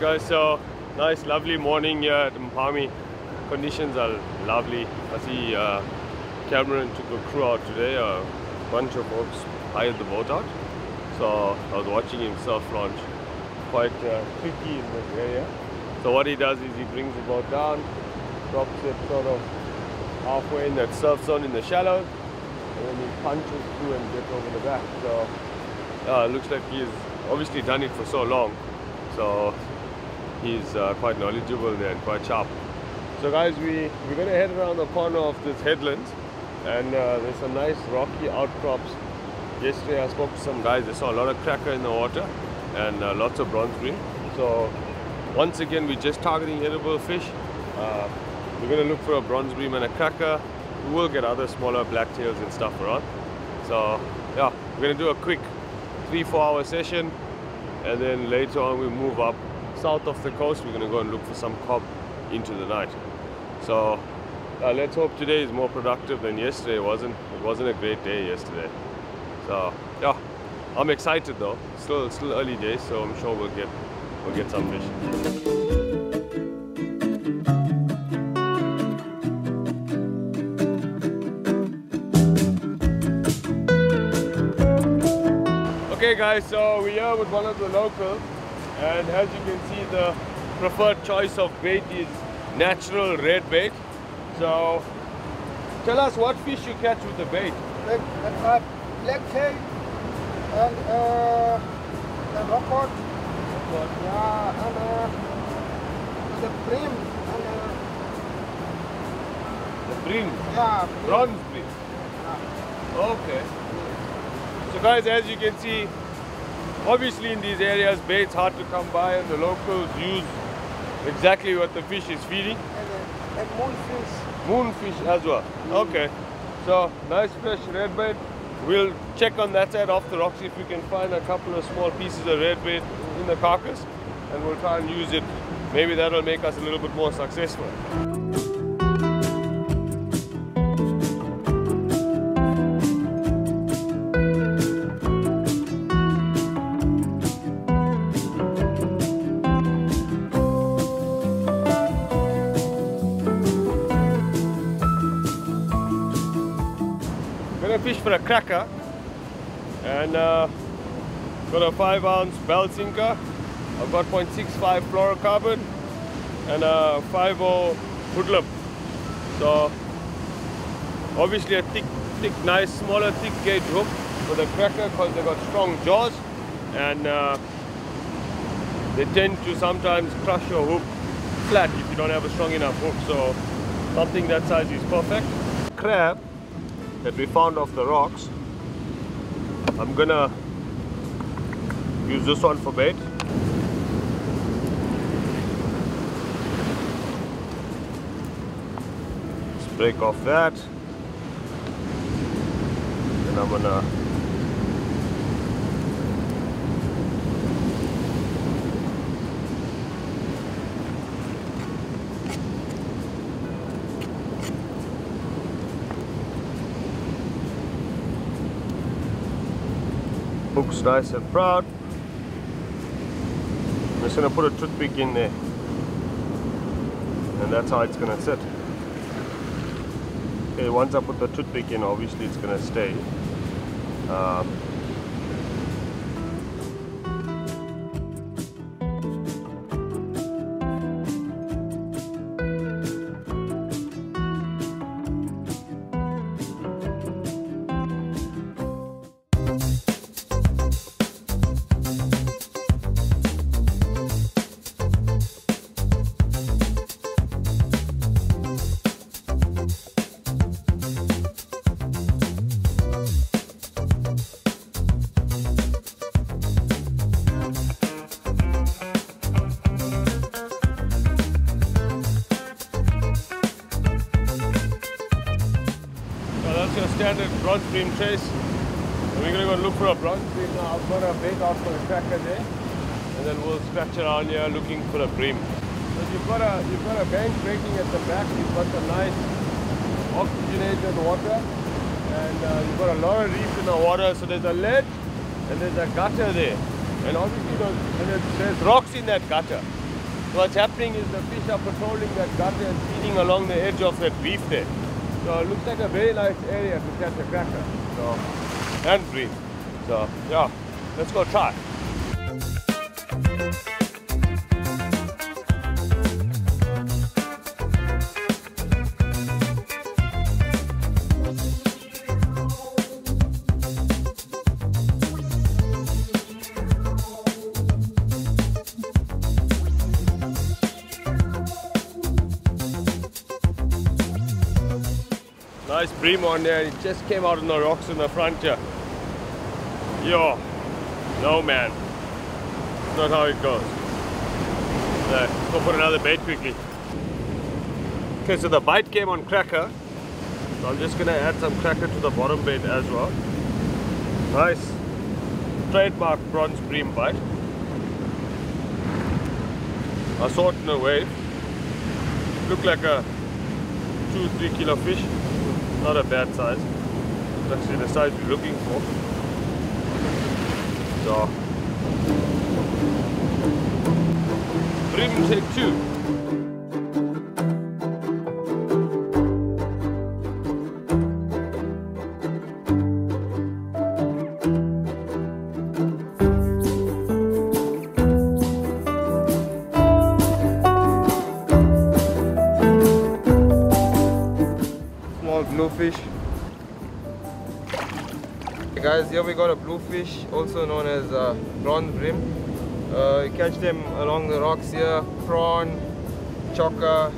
right guys, so nice lovely morning here at Mpami. Conditions are lovely. I see Cameron took a crew out today, a bunch of folks hired the boat out. So I was watching him self-launch, quite tricky in this area. So what he does is he brings the boat down, drops it sort of halfway in that surf zone in the shallows, and then he punches through and gets over the back. So looks like he's obviously done it for so long, so he's quite knowledgeable there and quite sharp. So guys, we're going to head around the corner of this headland, and there's some nice rocky outcrops. Yesterday I spoke to some guys, they saw a lot of cracker in the water and lots of bronze bream. So once again we're just targeting edible fish. We're going to look for a bronze bream and a cracker. We will get other smaller blacktails and stuff around. So yeah, we're going to do a quick 3-4 hour session, and then later on we move up south of the coast. We're going to go and look for some cob into the night. So let's hope today is more productive than yesterday. It wasn't a great day yesterday. So yeah, I'm excited though. Still early days, so I'm sure we'll get some fish. Okay guys, so we're here with one of the locals, and as you can see the preferred choice of bait is natural red bait. So tell us what fish you catch with the bait. Blacktail and rockcod. Yeah, and the bream. And, the bream? Yeah. Bream. Bronze bream. Yeah. Okay. So guys, as you can see, obviously in these areas bait's hard to come by, and the locals use exactly what the fish is feeding. And moonfish. Moonfish as well. Okay. So nice fresh red bait. We'll check on that side off the rocks if we can find a couple of small pieces of red bait in the carcass, and we'll try and use it. Maybe that'll make us a little bit more successful. Fish for a cracker, and got a 5-ounce bell sinker. I've got 0.65 fluorocarbon and a 5-0 hoodlum. So obviously a thick, nice, smaller, thick gauge hook for the cracker because they got strong jaws, and they tend to sometimes crush your hook flat if you don't have a strong enough hook. So something that size is perfect. Crab that we found off the rocks, I'm gonna use this one for bait. Let's break off that, and I'm gonna hook's nice and proud. I'm just going to put a toothpick in there, and that's how it's going to sit. Okay, once I put the toothpick in, obviously it's going to stay. Standard bronze bream trace, and we're going to go look for a bronze bream now. I've got a bait out for the cracker there, and then we'll scratch around here looking for a bream. So you've got a bank breaking at the back. You've got some nice oxygenated water, and you've got a lot of reef in the water. So there's a ledge and there's a gutter there, and obviously there's rocks in that gutter. What's happening is the fish are patrolling that gutter and feeding along the edge of that reef there. So it looks like a very nice area to catch a cracker. So, and breathe. So yeah, let's go try. Nice bream on there. It just came out on the rocks in the front here. Yo, no man, that's not how it goes. So, go put another bait quickly. Okay, so the bite came on cracker, so I'm just gonna add some cracker to the bottom bait as well. Nice trademark bronze bream bite. I saw it in a wave. Looked like a 2-3 kilo fish. Not a bad size. It's actually the size we're looking for. So, bream take 2. Bluefish. Hey guys, here we got a bluefish, also known as bronze bream. You catch them along the rocks here, prawn, chokka.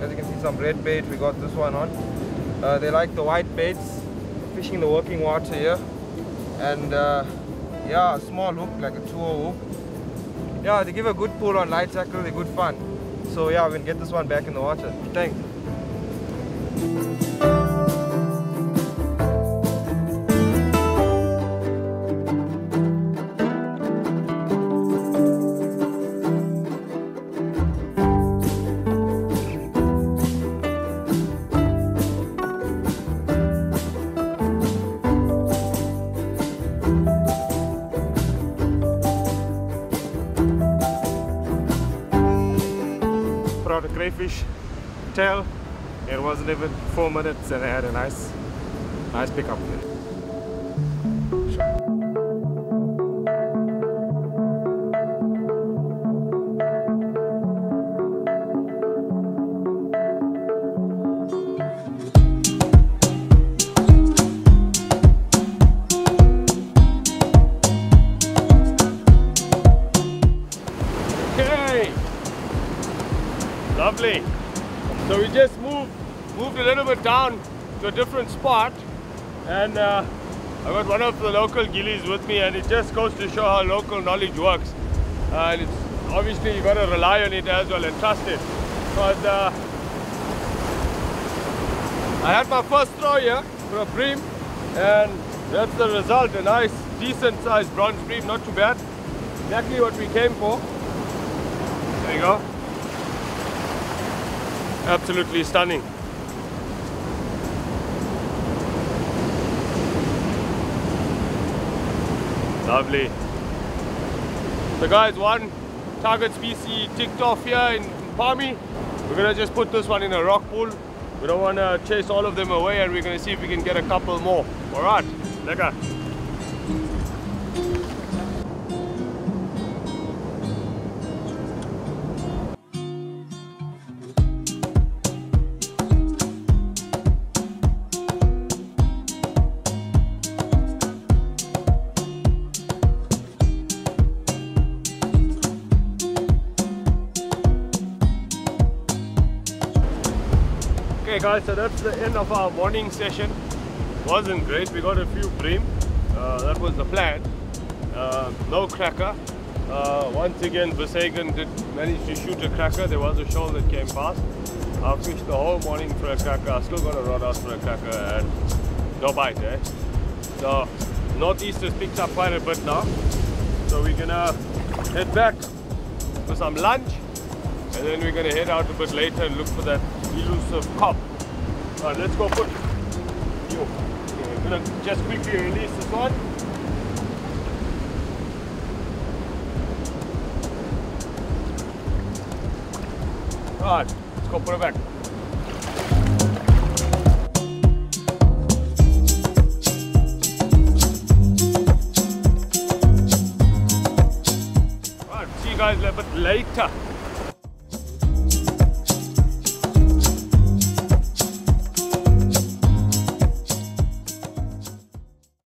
As you can see, some red bait, we got this one on. They like the white baits, fishing the working water here. And yeah, a small hook, like a 2-0 hook. Yeah, they give a good pull on light tackle, they're good fun. So yeah, we'll get this one back in the water. Thanks. Out a crayfish tail. It wasn't even 4 minutes and I had a nice pickup. Lovely. So we just moved a little bit down to a different spot, and I got one of the local gillies with me, and it just goes to show how local knowledge works. And it's obviously you got to rely on it as well and trust it. Because I had my first throw here for a bream, and that's the result. A nice, decent-sized bronze bream, not too bad. Exactly what we came for. There you go. Absolutely stunning. Lovely. So guys, one target species ticked off here in Palmy. We're gonna just put this one in a rock pool. We don't want to chase all of them away, and we're gonna see if we can get a couple more. All right, lekker. Okay guys, so that's the end of our morning session. Wasn't great, we got a few bream. That was the plan. No cracker. Once again, Versagen did manage to shoot a cracker. There was a shoal that came past. I fished the whole morning for a cracker. I still got a rod out for a cracker and no bite, eh? So, Northeast has picked up quite a bit now. So we're gonna head back for some lunch, and then we're gonna head out a bit later and look for that elusive cop. Alright, let's go put it. Okay, we're gonna just quickly release this one. Alright, let's go put it back. Alright, see you guys a little bit later.